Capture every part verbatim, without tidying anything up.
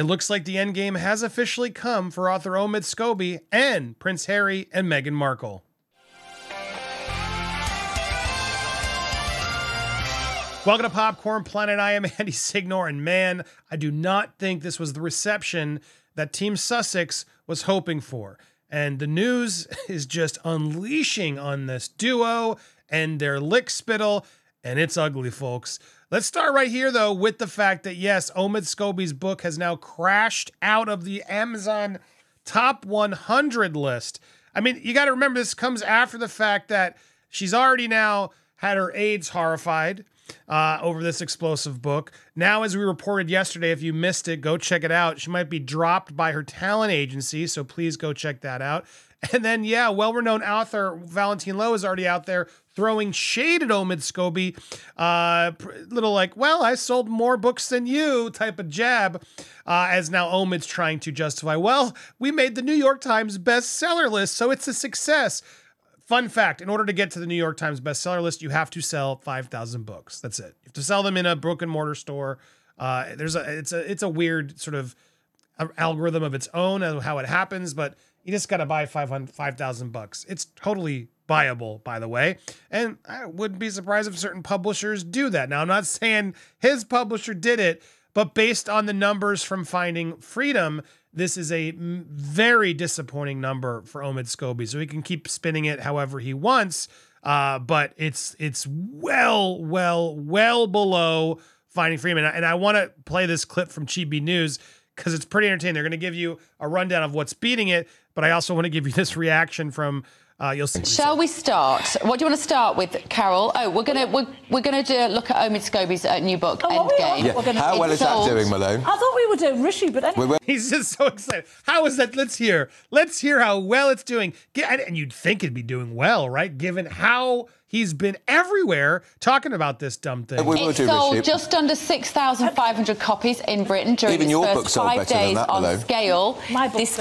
It looks like the endgame has officially come for author Omid Scobie and Prince Harry and Meghan Markle. Welcome to Popcorn Planet. I am Andy Signore, and man, I do not think this was the reception that Team Sussex was hoping for. And the news is just unleashing on this duo and their lick spittle, and it's ugly, folks. Let's start right here, though, with the fact that, yes, Omid Scobie's book has now crashed out of the Amazon top one hundred list. I mean, you got to remember this comes after the fact that she's already now had her aides horrified uh, over this explosive book. Now, as we reported yesterday, if you missed it, go check it out. She might be dropped by her talent agency, so please go check that out. And then, yeah, well-renowned author Valentine Lowe is already out there throwing shade at Omid Scobie. Uh, little like, well, I sold more books than you type of jab, uh, as now Omid's trying to justify, well, we made the New York Times bestseller list, so it's a success. Fun fact, in order to get to the New York Times bestseller list, you have to sell five thousand books. That's it. You have to sell them in a brick and mortar store. Uh, there's a, it's a, it's a weird sort of algorithm of its own as how it happens, but you just got to buy five thousand bucks. It's totally viable, by the way. And I wouldn't be surprised if certain publishers do that. Now, I'm not saying his publisher did it, but based on the numbers from Finding Freedom, this is a very disappointing number for Omid Scobie. So he can keep spinning it however he wants, uh, but it's it's well, well, well below Finding Freedom. And I, I want to play this clip from Chibi News because it's pretty entertaining. They're going to give you a rundown of what's beating it, but I also want to give you this reaction from... Uh, you'll see. Shall we start? What do you want to start with, Carol? Oh, we're gonna we're, we're gonna do, look at Omid Scobie's uh, new book, oh, Endgame. We yeah. gonna How well is that doing, Malone? I thought we were doing Rishi, but anyway. He's just so excited. How is that? Let's hear. Let's hear how well it's doing. And you'd think it'd be doing well, right? Given how he's been everywhere talking about this dumb thing. We it sold Rishi. just under six thousand five hundred copies in Britain during Even your first book sold five days than that, on Malone. Scale. My book this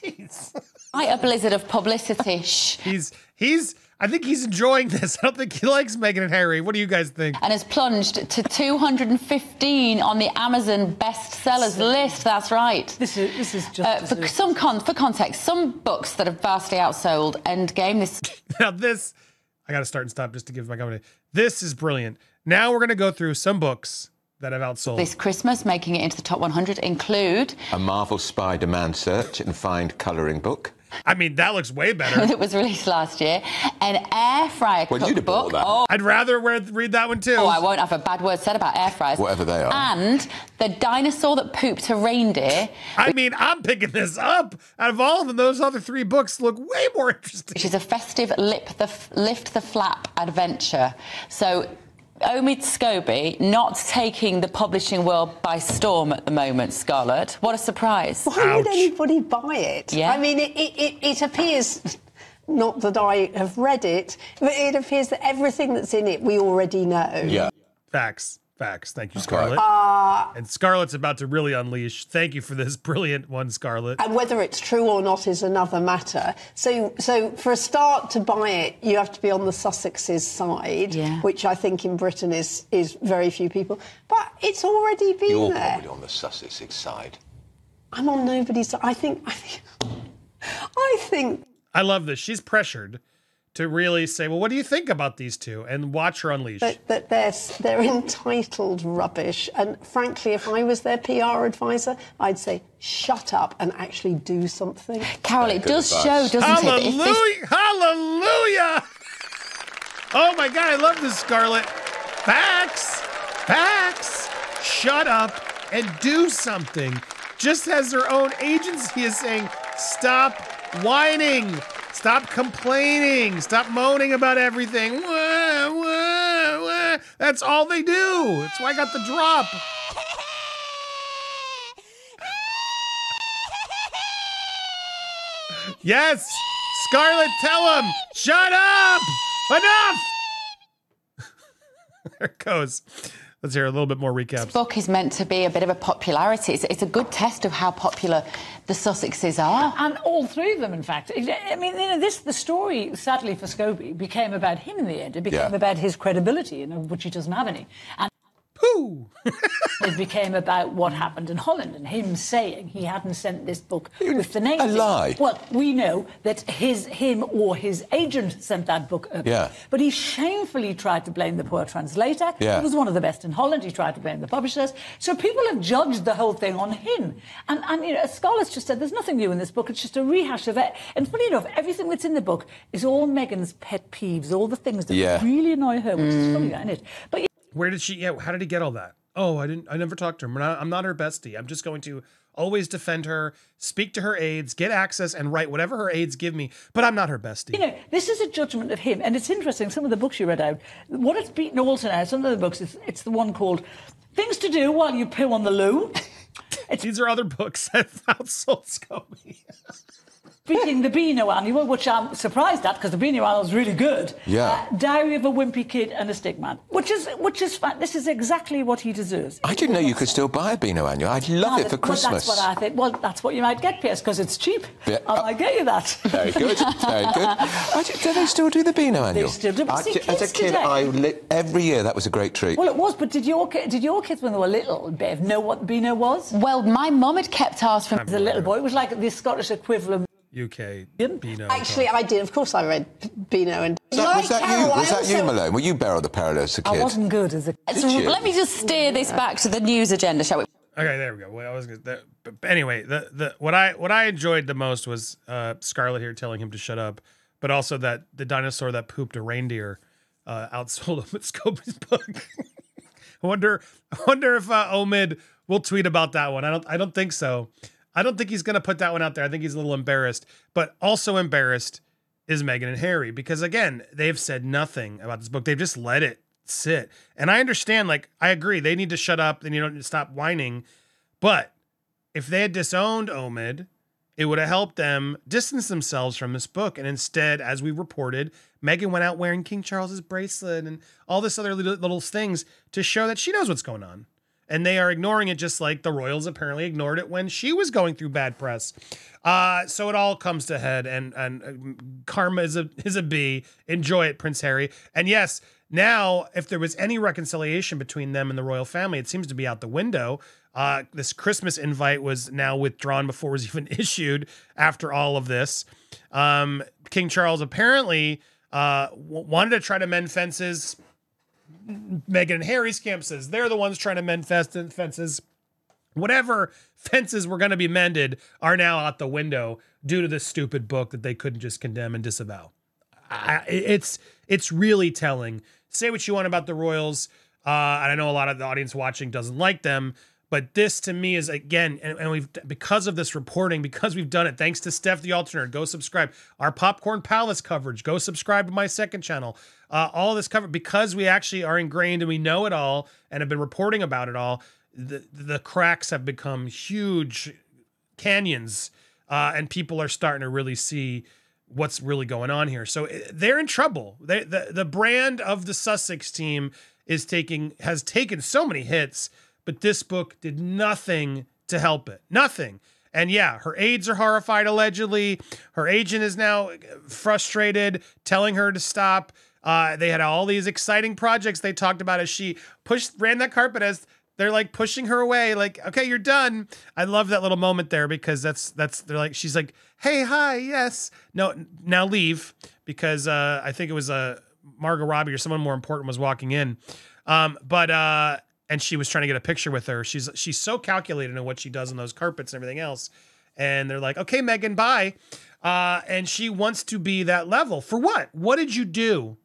Jeez. Quite a blizzard of publicity. Shh. He's, he's, I think he's enjoying this. I don't think he likes Meghan and Harry. What do you guys think? And has plunged to two hundred fifteen on the Amazon bestsellers list. That's right. This is, this is just... Uh, for, some con for context, some books that have vastly outsold Endgame. This now this, I got to start and stop just to give my company. This is brilliant. Now we're going to go through some books that have outsold. This Christmas, making it into the top one hundred include... A Marvel Spider-Man search and find colouring book. I mean, that looks way better. That was released last year. An air fryer well, cookbook. Oh. I'd rather read that one too. Oh, I won't have a bad word said about air fryers. Whatever they are. And the dinosaur that pooped a reindeer. I mean, I'm picking this up. Out of all of them, those other three books look way more interesting. Which is a festive lip the f lift the flap adventure. So Omid Scobie not taking the publishing world by storm at the moment, Scarlett. What a surprise. Why Ouch. would anybody buy it? Yeah. I mean, it, it, it appears, not that I have read it, but it appears that everything that's in it we already know. Yeah. Facts. Facts. Thank you, Scarlett. Uh, and Scarlett's about to really unleash. Thank you for this brilliant one, Scarlett. And whether it's true or not is another matter. So, so for a start to buy it, you have to be on the Sussex's side, yeah. which I think in Britain is is very few people. But it's already been You're there. You're probably on the Sussex's side. I'm on nobody's side. I think. I think. I think. I love this. She's pressured to really say, well, what do you think about these two? And watch her unleash. But, but they're, they're entitled rubbish. And frankly, if I was their P R advisor, I'd say, shut up and actually do something. Carol, Very it does advice. show, doesn't Hallelujah, it? Hallelujah! Hallelujah! Oh, my God, I love this, Scarlett. Facts! Facts! Shut up and do something. Just as their own agency is saying, stop whining. Stop complaining. Stop moaning about everything. Wah, wah, wah. That's all they do. That's why I got the drop. Yes. Scarlett, tell him. Shut up. Enough. There it goes. Let's hear a little bit more recaps. This book is meant to be a bit of a popularity. It's, it's a good test of how popular the Sussexes are. And all three of them, in fact. I mean, you know, this, the story, sadly for Scobie, became about him in the end. It became yeah. about his credibility, you know, which he doesn't have any. And Who? It became about what happened in Holland and him saying he hadn't sent this book with the name. A lie. Well, we know that his him or his agent sent that book up. Yeah. But he shamefully tried to blame the poor translator. Yeah. He was one of the best in Holland. He tried to blame the publishers. So people have judged the whole thing on him. And, and you know, scholars just said, there's nothing new in this book. It's just a rehash of it. And funny enough, everything that's in the book is all Meghan's pet peeves, all the things that yeah. really annoy her, which mm. is funny, isn't it? But, where did she, yeah, how did he get all that? Oh, I didn't, I never talked to her. I'm not, I'm not her bestie. I'm just going to always defend her, speak to her aides, get access, and write whatever her aides give me, but I'm not her bestie. You know, this is a judgment of him, and it's interesting, some of the books you read out, what it's beaten also now, some of the books, it's, it's the one called Things to Do While You Poo on the Loo. These are other books that outsold Scobie. Beating the Beano annual, which I'm surprised at because the Beano annual is really good. Yeah. Uh, Diary of a Wimpy Kid and a Stick Man, which is which is fun. This is exactly what he deserves. I didn't know you could still buy a Beano annual. I'd love no, it for Christmas. Well, that's what I think. Well, that's what you might get, Pierce, because it's cheap. Yeah. I might get you that. Very good. Very good. I do, do they still do the Beano annual? They still do. But I, see, as a kid, today, I li every year that was a great treat. Well, it was. But did your did your kids when they were little, Bev, know what the Beano was? Well, my mum had kept ours from as a little boy. It was like the Scottish equivalent. U K Beano. Actually, I did. Of course, I read Beano and. Was that, was that you? Was that you, Malone? Were you barrel the parallels as a kid? I wasn't good as a kid. So let me just steer this back to the news agenda, shall we? Okay, there we go. Well, I was gonna, that, but anyway, the the what I what I enjoyed the most was uh, Scarlett here telling him to shut up, but also that the dinosaur that pooped a reindeer uh, outsold him with Scobie's book. I wonder, I wonder if uh, Omid will tweet about that one. I don't, I don't think so. I don't think he's going to put that one out there. I think he's a little embarrassed, but also embarrassed is Meghan and Harry because, again, they've said nothing about this book. They've just let it sit. And I understand, like, I agree. They need to shut up and you don't need to stop whining. But if they had disowned Omid, it would have helped them distance themselves from this book. And instead, as we reported, Meghan went out wearing King Charles's bracelet and all this other little, little things to show that she knows what's going on. And they are ignoring it just like the royals apparently ignored it when she was going through bad press. Uh, so it all comes to head and and karma is a, is a bee. Enjoy it, Prince Harry. And yes, now if there was any reconciliation between them and the royal family, it seems to be out the window. Uh, this Christmas invite was now withdrawn before it was even issued after all of this. Um, King Charles apparently uh, wanted to try to mend fences. Meghan and Harry's camp says they're the ones trying to mend fences. Whatever fences were going to be mended are now out the window due to this stupid book that they couldn't just condemn and disavow. I, it's it's really telling. Say what you want about the royals. Uh, and I know a lot of the audience watching doesn't like them, but this to me is, again, and, and we've because of this reporting, because we've done it, thanks to Steph the Alternator, go subscribe. Our Popcorn Palace coverage, go subscribe to my second channel. Uh, all this cover because we actually are ingrained and we know it all and have been reporting about it all. The the cracks have become huge canyons, uh, and people are starting to really see what's really going on here. So they're in trouble. They, the the brand of the Sussex team is taking has taken so many hits, but this book did nothing to help it. Nothing. And yeah, her aides are horrified. Allegedly, her agent is now frustrated, telling her to stop. Uh, they had all these exciting projects they talked about as she pushed, ran that carpet as they're like pushing her away. Like, okay, you're done. I love that little moment there because that's, that's, they're like, she's like, hey, hi, yes. No, now leave because, uh, I think it was, uh, Margot Robbie or someone more important was walking in. Um, but, uh, and she was trying to get a picture with her. She's, she's so calculated in what she does on those carpets and everything else. And they're like, okay, Meghan, bye. Uh, and she wants to be that level for what? What did you do?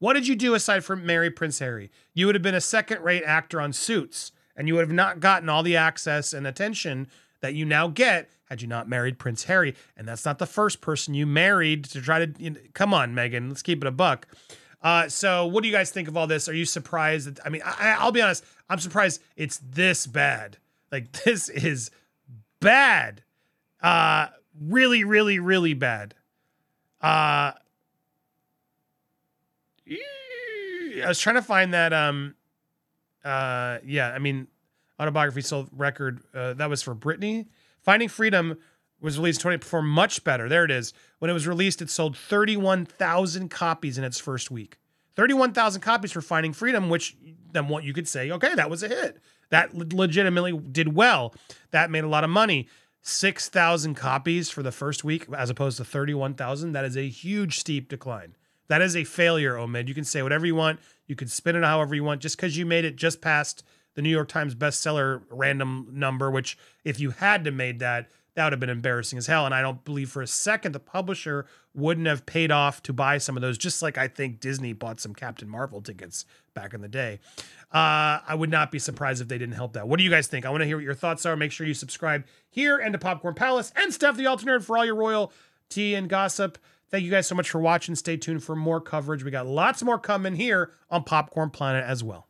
What did you do aside from marry Prince Harry? You would have been a second-rate actor on Suits, and you would have not gotten all the access and attention that you now get had you not married Prince Harry. And that's not the first person you married to try to... You know, come on, Meghan. Let's keep it a buck. Uh, so what do you guys think of all this? Are you surprised? That, I mean, I, I'll be honest. I'm surprised it's this bad. Like, this is bad. Uh, really, really, really bad. Uh... I was trying to find that. Um, uh, yeah, I mean, autobiography sold record. Uh, that was for Britney. Finding Freedom was released twenty performed much better. There it is. When it was released, it sold thirty-one thousand copies in its first week. thirty-one thousand copies for Finding Freedom, which then what you could say, okay, that was a hit. That le- legitimately did well. That made a lot of money. six thousand copies for the first week as opposed to thirty-one thousand. That is a huge steep decline. That is a failure, Omid. You can say whatever you want. You can spin it however you want. Just because you made it just past the New York Times bestseller random number, which if you had to made that, that would have been embarrassing as hell. And I don't believe for a second the publisher wouldn't have paid off to buy some of those, just like I think Disney bought some Captain Marvel tickets back in the day. Uh, I would not be surprised if they didn't help that. What do you guys think? I want to hear what your thoughts are. Make sure you subscribe here and to Popcorn Palace and Steph the Alternator for all your royalty and gossip. Thank you guys so much for watching. Stay tuned for more coverage. We got lots more coming here on Popcorn Planet as well.